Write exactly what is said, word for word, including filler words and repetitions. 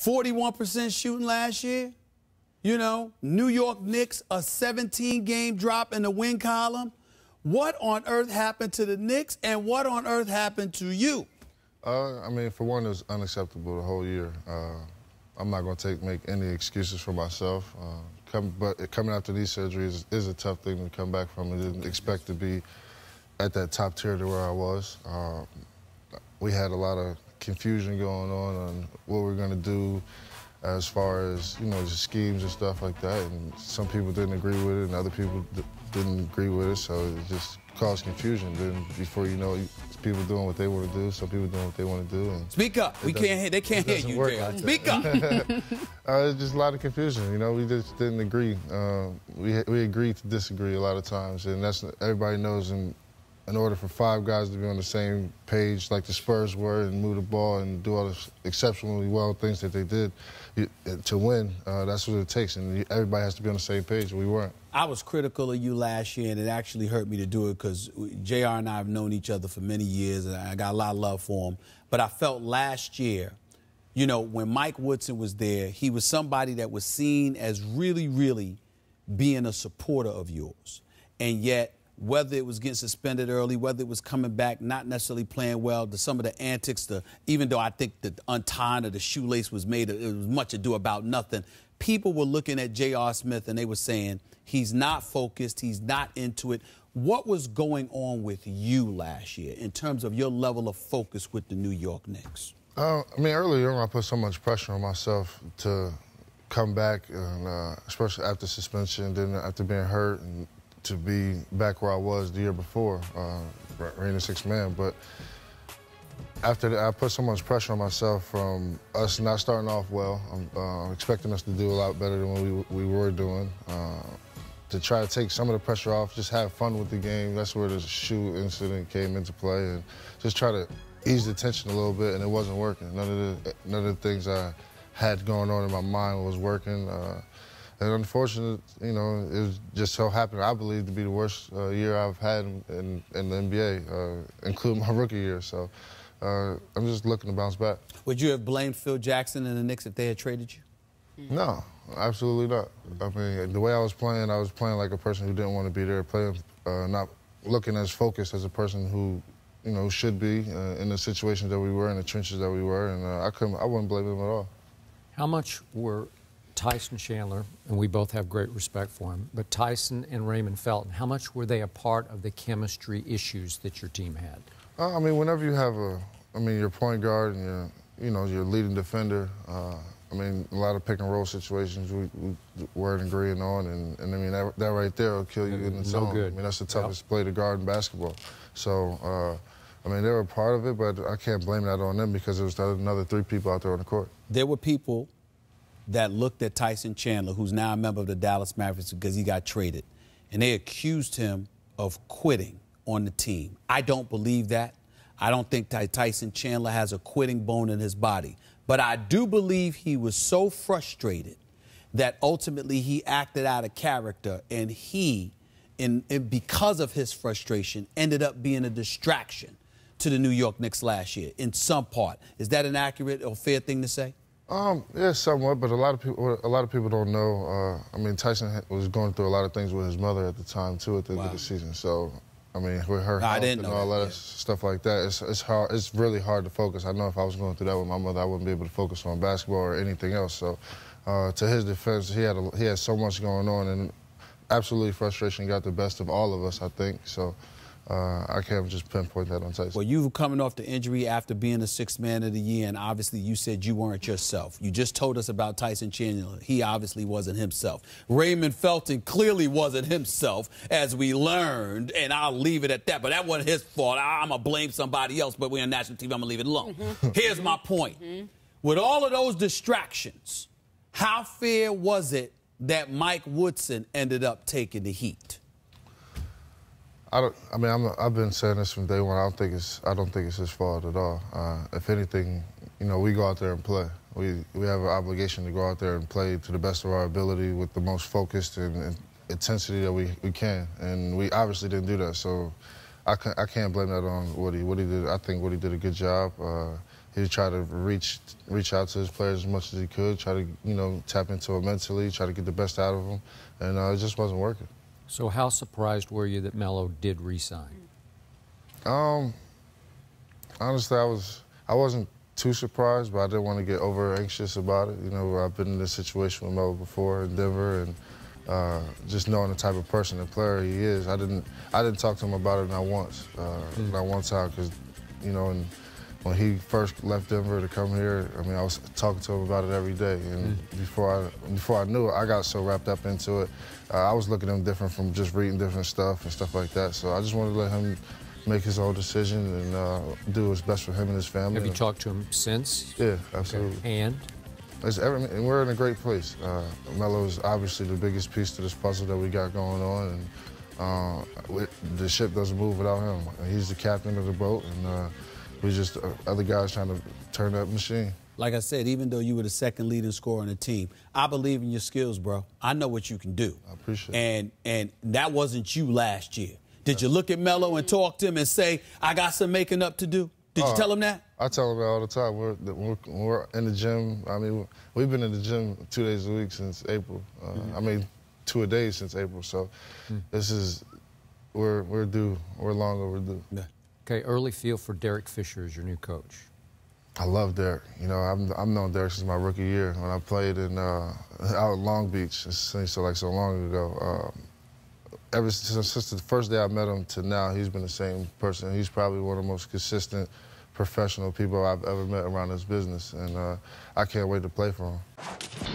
forty-one percent shooting last year. You know, New York Knicks, a seventeen game drop in the win column. What on earth happened to the Knicks, and what on earth happened to you? Uh, I mean, for one, it was unacceptable the whole year. Uh, I'm not going to take make any excuses for myself. Uh, come, but coming after these surgeries is a tough thing to come back from. I didn't expect to be at that top tier to where I was. Uh, we had a lot of confusion going on on what we're going to do as far as, you know, just schemes and stuff like that. And some people didn't agree with it, and other people d didn't agree with it, so it just caused confusion. Then before you know it, people doing what they want to do, some people doing what they want to do. And Speak up. We can't hear, they can't hear you, Derek. Like Speak up. uh, it's just a lot of confusion, you know. We just didn't agree. Uh, we, we agreed to disagree a lot of times, and that's, everybody knows in, in order for five guys to be on the same page like the Spurs were and move the ball and do all the exceptionally well things that they did to win, uh, that's what it takes, and everybody has to be on the same page. We weren't. I was critical of you last year, and it actually hurt me to do it because J R and I have known each other for many years, and I got a lot of love for him. But I felt last year, you know, when Mike Woodson was there, he was somebody that was seen as really, really being a supporter of yours, and yet, whether it was getting suspended early, whether it was coming back, not necessarily playing well, to some of the antics, the, even though I think the untying of the shoelace was made, it was much ado about nothing. People were looking at J R. Smith and they were saying, he's not focused, he's not into it. What was going on with you last year in terms of your level of focus with the New York Knicks? Uh, I mean, earlier on I put so much pressure on myself to come back, and, uh, especially after suspension, then after being hurt, and to be back where I was the year before, uh, reigning sixth man. But after that, I put so much pressure on myself from us not starting off well. I'm uh, expecting us to do a lot better than what we, we were doing. Uh, to try to take some of the pressure off, just have fun with the game. That's where the shoe incident came into play, and just try to ease the tension a little bit, and it wasn't working. None of the, none of the things I had going on in my mind was working. Uh, And unfortunately, you know, it was just so happened, I believe, to be the worst uh, year I've had in, in the N B A, uh, including my rookie year. So uh, I'm just looking to bounce back. Would you have blamed Phil Jackson and the Knicks if they had traded you? No, absolutely not. I mean, the way I was playing, I was playing like a person who didn't want to be there, playing, uh, not looking as focused as a person who, you know, should be uh, in the situation that we were, in the trenches that we were. And uh, I couldn't, I wouldn't blame him at all. How much were Tyson Chandler, and we both have great respect for him, but Tyson and Raymond Felton, how much were they a part of the chemistry issues that your team had? Uh, I mean, whenever you have a, I mean, your point guard and your, you know, your leading defender, uh, I mean, a lot of pick and roll situations we, we weren't agreeing on, and, and I mean, that, that right there will kill you in the zone. No good. I mean, that's the toughest yep. play to guard in basketball. So, uh, I mean, they were a part of it, but I can't blame that on them because there was another three people out there on the court. There were people that looked at Tyson Chandler, who's now a member of the Dallas Mavericks because he got traded, and they accused him of quitting on the team. I don't believe that. I don't think Tyson Chandler has a quitting bone in his body. But I do believe he was so frustrated that ultimately he acted out of character, and he, in, in, because of his frustration, ended up being a distraction to the New York Knicks last year in some part. Is that an accurate or fair thing to say? Um, yeah, somewhat, but a lot of people, a lot of people don't know. Uh, I mean, Tyson was going through a lot of things with his mother at the time too, at the wow. end of the season. So, I mean, with her no, health and all that, that yeah. stuff like that, it's it's hard. It's really hard to focus. I know if I was going through that with my mother, I wouldn't be able to focus on basketball or anything else. So, uh, to his defense, he had a, he had so much going on, and absolutely frustration got the best of all of us, I think. So. Uh, I can't just pinpoint that on Tyson. Well, you were coming off the injury after being the sixth man of the year, and obviously you said you weren't yourself. You just told us about Tyson Chandler. He obviously wasn't himself. Raymond Felton clearly wasn't himself, as we learned, and I'll leave it at that. But that wasn't his fault. I, I'm going to blame somebody else, but we're on national T V. I'm going to leave it alone. Mm-hmm. Here's my point. Mm-hmm. With all of those distractions, how fair was it that Mike Woodson ended up taking the heat? I don't. I mean, I'm, I've been saying this from day one. I don't think it's. I don't think it's his fault at all. Uh, if anything, you know, we go out there and play. We we have an obligation to go out there and play to the best of our ability with the most focused and, and intensity that we we can. And we obviously didn't do that. So, I can, I can't blame that on Woody. Woody did. I think Woody did a good job. Uh, he would try to reach reach out to his players as much as he could, try to, you know, tap into it mentally, try to get the best out of them, and uh, it just wasn't working. So how surprised were you that Melo did resign? Um, honestly, I was I wasn't too surprised, but I didn't want to get over anxious about it. You know, I've been in this situation with Melo before in Denver, and uh, just knowing the type of person and player he is, I didn't I didn't talk to him about it not once, uh, mm. not one time, because, you know, and when he first left Denver to come here, I mean, I was talking to him about it every day. And mm. before I before I knew it, I got so wrapped up into it. Uh, I was looking at him different from just reading different stuff and stuff like that. So I just wanted to let him make his own decision and uh, do what's best for him and his family. Have you talked to him since? Yeah, absolutely. Okay. And? It's every, and we're in a great place. Uh, Melo is obviously the biggest piece to this puzzle that we got going on. And uh, the ship doesn't move without him. He's the captain of the boat. and. Uh, We just uh, other guys trying to turn that machine. Like I said, even though you were the second leading scorer on the team, I believe in your skills, bro. I know what you can do. I appreciate and, it. And that wasn't you last year. Did That's you look at Melo and talk to him and say, I got some making up to do? Did uh, you tell him that? I tell him that all the time. We're, we're, we're in the gym. I mean, we've been in the gym two days a week since April. Uh, mm-hmm. I mean, two a day since April. So mm. this is, we're, we're due. We're long overdue. Yeah. Okay, early feel for Derek Fisher as your new coach. I love Derek. You know, I'm, I've known Derek since my rookie year when I played in uh, out in Long Beach. It seems so like so long ago. Um, ever since, since the first day I met him to now, he's been the same person. He's probably one of the most consistent professional people I've ever met around this business, and uh, I can't wait to play for him.